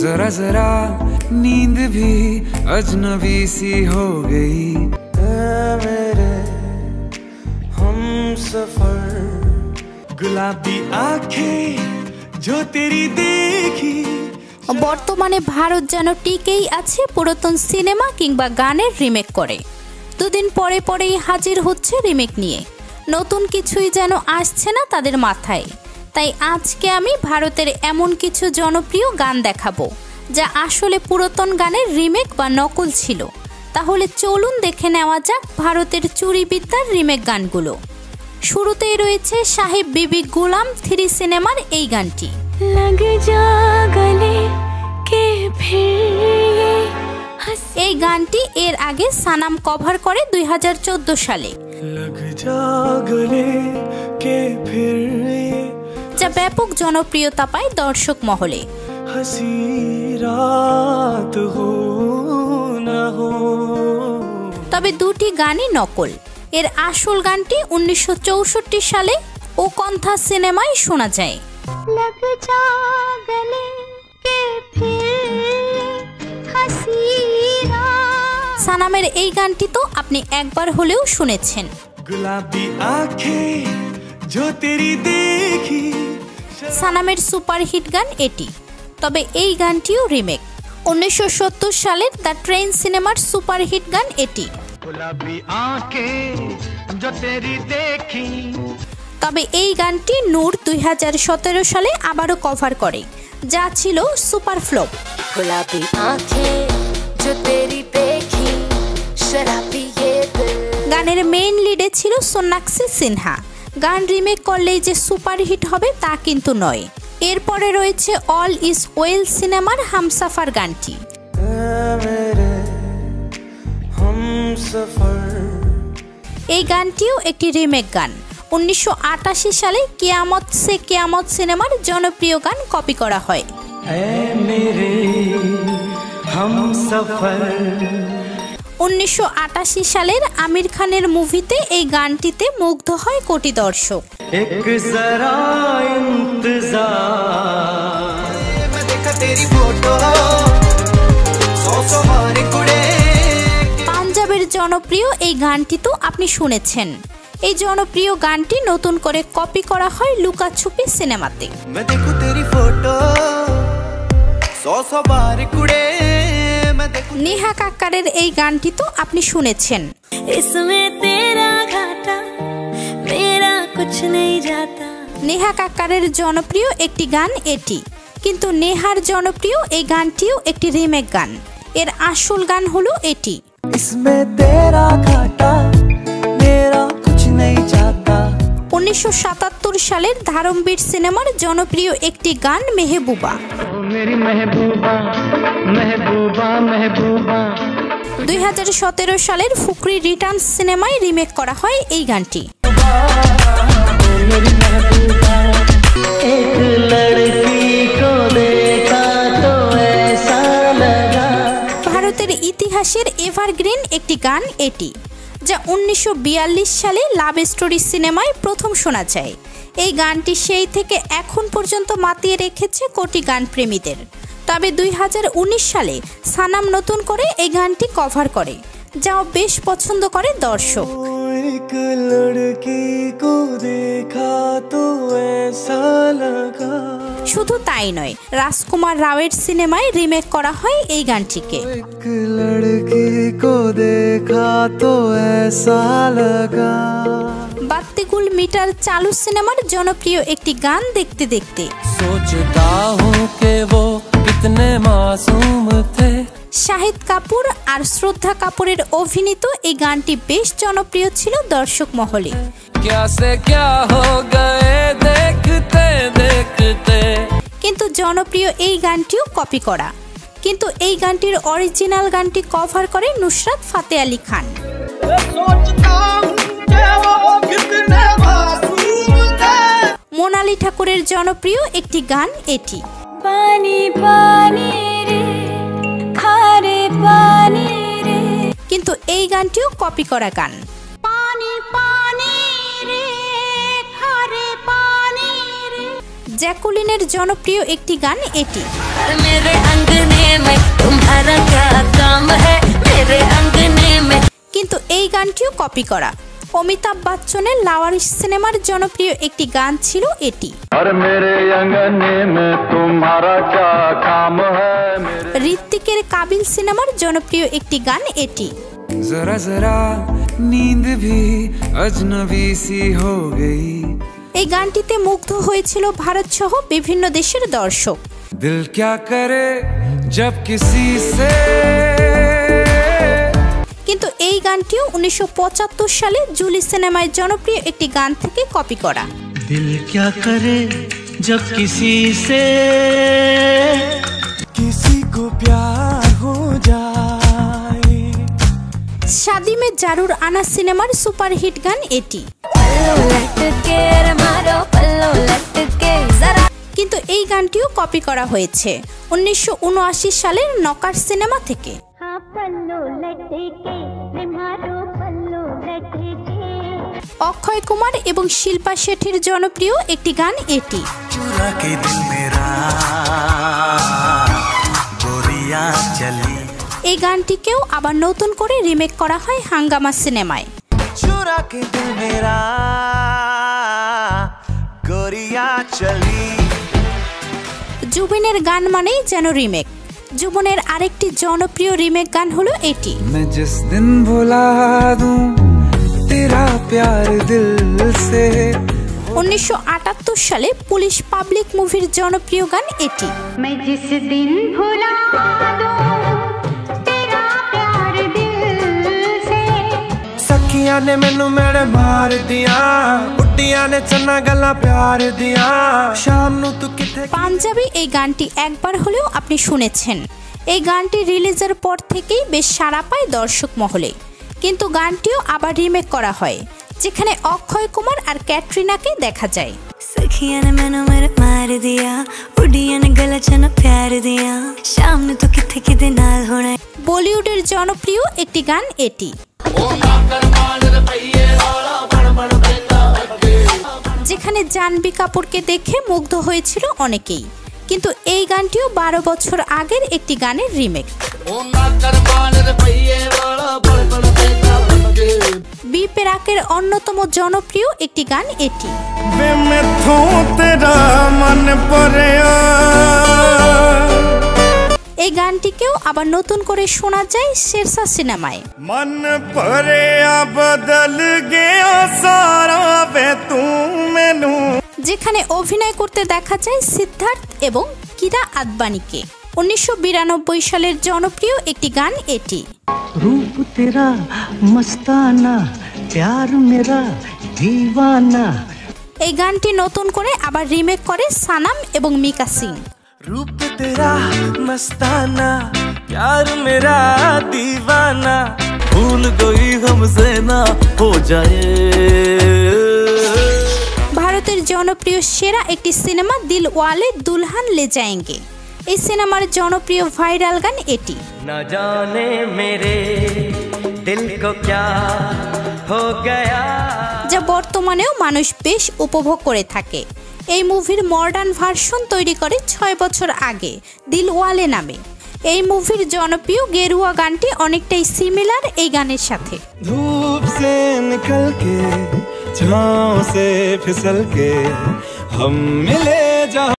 जरा जरा नींद भी अजनबी सी हो गई। मेरे हम सफर गुलाबी आँखें जो तेरी देखी। बर्तमाने भारत जान टिकेई आछे पुरातन सिनेमा किंबा गानेर रिमेक करे। दुदिन परे परे हाजिर होच्छे रिमेक निये। नतून किछुई जान आसछे ना तादेर माथाय। ताई आजके आमी भारतेर एमन किछु जनप्रिय गान देखाबो जा आसले पुरातन गानेर रिमेक बा नकल छिलो। ताहले चलुन देखे नेওয়া যাক भारतेर चुरिबिद्यार रिमेक गानगुलो। शुरूतेई रयेछे साहेब बीबी गुलाम 3 सिनेमार एई गानटी। लग जा गले के फिर ये गानटी एर आगे सानाम कवर करे 2014 साले। लग जा गले के फिर जब व्यापक जनप्रियता पाए दर्शक महले। हंसी रात हो ना हो। तबे दूटी गानी नकल। एर आसल गानटी 1964 साले ओ कन्था सिनेमाय शोना जाए। लग जा गले के फिर हंसी रात। सानामेर एई गानटी तो आपनी एक बार होलेओ शुनेछेन। गुलाबी आँखें जो तेरी देखी। सानामेर सुपरहिट गान एटी। तबे एई गानटीओ रिमेक। 1970 सालेर दा ट्रेन सिनेमार सुपरहिट गान एटी। गुलाबी आँखें जो तेरी देखी। तबे एई गानटी नूर 2017 साले आबारो कवर करे जा छिलो सुपार फ्लप। गुलाबी आँखें जो तेरी देखी शराबी ये दिल। गानेर मेन लिडे छिलो सोनाक्षी सिन्हा। गान रिमेक करलेई जे सुपार हिट होबे ता किन्तु नय। एरपरे रयेछे ऑल इज वेल सिनेमार हमसाफार गानटी। एई गानटीओ एकटी रिमेक गान। 1988 साले कियामत से कियामत सिनेमार जनप्रिय गान कपि करा हय। ऐ मेरे हम सफर। 1988 सालेर आमिर खानेर मुभिते एई गानटीते मुग्ध हय कोटी दर्शक। एक जरा इंतजार। मैं देखा तेरी फोटो सौ सौ बार घुरे। पंजाबेर जनप्रिय एई गानटी तो आपनि शुनेछेन। এই জনপ্রিয় গানটি নতুন করে কপি করা হয় লুকাছুপি সিনেমাতে। নেহা কাক্কারের এই গানটি তো আপনি শুনেছেন। নেহা কাক্কারের জনপ্রিয় একটি গান এটি। কিন্তু নেহার জনপ্রিয় এই গানটিও একটি রিমেক গান। এর আসল গান হলো এটি। ইসমে তেরা ঘাটা। 1977 সালের ধারমবীর সিনেমার জনপ্রিয় একটি গান মেহবুবা। 2017 সালের ফুকরি রিটার্ন সিনেমায় রিমেক করা হয় এই গানটি। ভারতের ইতিহাসের এভারগ্রিন একটি গান এটি যা 1942 সালে লাভ স্টোরি সিনেমায় প্রথম শোনা যায়। এই গানটি সেই থেকে এখন পর্যন্ত মাতিয়ে রেখেছে কোটি গান প্রেমীদের। তবে 2019 সালে সানাম নতুন করে এই গানটি কভার করে যা বেশ পছন্দ করে দর্শক। শুধু তাই নয়, রাজকুমার রাওয়ের সিনেমায় রিমেক করা হয় এই গানটিকে। বাত্তিগুল মিটার চালু সিনেমার জনপ্রিয় একটি গান দেখতে দেখতে। শাহিদ কাপুর আর শ্রদ্ধা কাপুরের অভিনীত এই গানটি বেশ জনপ্রিয় ছিল দর্শক মহলে। কিন্তু জনপ্রিয় এই গানটিও কপি করা। কিন্তু এই গানটির অরিজিনাল গানটি কভার করে নুসরাত ফাতে আলী খান। মোনালি ঠাকুরের জনপ্রিয় একটি গান এটি। কিন্তু এই গানটিও কপি করা গান। জ্যাকুলিনের জনপ্রিয় একটি গান এটি। गानটিও কপি করা। অমিতাভ বচ্চনের লাওয়ারিশ সিনেমার জনপ্রিয় একটি গান ছিল এটি। ঋত্বিকের কাবিল সিনেমার জনপ্রিয় একটি গান এটি। जरा जरा नींद भी अजनबी सी हो गई। এই গানটিতে মুগ্ধ হয়েছিল ভারত সহ বিভিন্ন দেশের দর্শক। दिल क्या करे जब किसी से কিন্তু এই গানটিও ১৯৭৫ সালে জুলি সিনেমায় জনপ্রিয় একটি গান থেকে কপি করা। दिल क्या करे जब किसी से किसी को प्यार हो जाए। शादी में जरूर आना सिनेमार सुपरहिट गान এটি। কিন্তু এই গানটিও কপি করা হয়েছে ১৯৭৯ সালের নকার সিনেমা থেকে। অক্ষয় কুমার এবং শিল্পা শেঠির জনপ্রিয় একটি গান এটি। এই গানটিকেও আবার নতুন করে রিমেক করা হয় হাঙ্গামা সিনেমায়। জুবিনের গান মানেই যেন রিমেক। জুবিনের আরেকটি জনপ্রিয় রিমেক গান হলো এটি। সালে পুলিশ পাবলিক মুভির জনপ্রিয় গান এটি। सखिया ने मेनू मेरे मार दिया, बुटिया ने चना गला प्यार दिया, शाम नू तू किथे। পাঞ্জাবি এই গানটি একবার হলেও আপনি শুনেছেন। এই গানটি রিলিজের পর থেকেই বেশ সাড়া পায় দর্শক মহলে। কিন্তু গানটিও আবার রিমেক করা হয়, যেখানে অক্ষয় কুমার আর ক্যাটরিনাকে দেখা যায়। सखिया ने मेनू मेरे मार दिया, बुटिया ने गला चना प्यार दिया, शाम नू तू किथे किदे नाल होना। বলিউডের জনপ্রিয় একটি গান এটি। যেখানে জাহ্নবী কাপুরকে দেখে মুগ্ধ হয়েছিল অনেকেই, কিন্তু এই গানটিও ১২ বছর আগের একটি গানের রিমেক। বি প্রাকের অন্যতম জনপ্রিয় একটি গান এটি। এই গানটিকেও আবার নতুন করে শোনা যায় শেরশাহ সিনেমায়। যেখানে অভিনয় করতে দেখা যায় সিদ্ধার্থ এবং কিরা আদবানিকে। ১৯৯২ সালের জনপ্রিয় একটি গান এটি। রূপ তেরা মস্তানা প্যার মেরা দিওয়ানা। এই গানটি নতুন করে আবার রিমেক করে সানাম এবং মিকা সিং। रूप तेरा मस्ताना प्यार मेरा दीवाना भूल गई हमसे ना हो जाए। ভারতের জনপ্রিয় সেরা একটি সিনেমা দিলওয়ালে দুলহান ले जाएंगे। এই সিনেমার জনপ্রিয় ভাইরাল গান এটি। না জানে মেরে দিল কো क्या हो गया। যা বর্তমানেও মানুষ বেশ উপভোগ করে থাকে। এই মুভির মডার্ন ভার্সন তৈরি করে ৬ বছর আগে দিলওয়ালে নামে। এই মুভির জনপ্রিয় গেরুয়া গানটি অনেকটাই সিমিলার এই গানের সাথে।